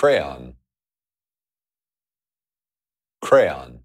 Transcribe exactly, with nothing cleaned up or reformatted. Crayon, crayon.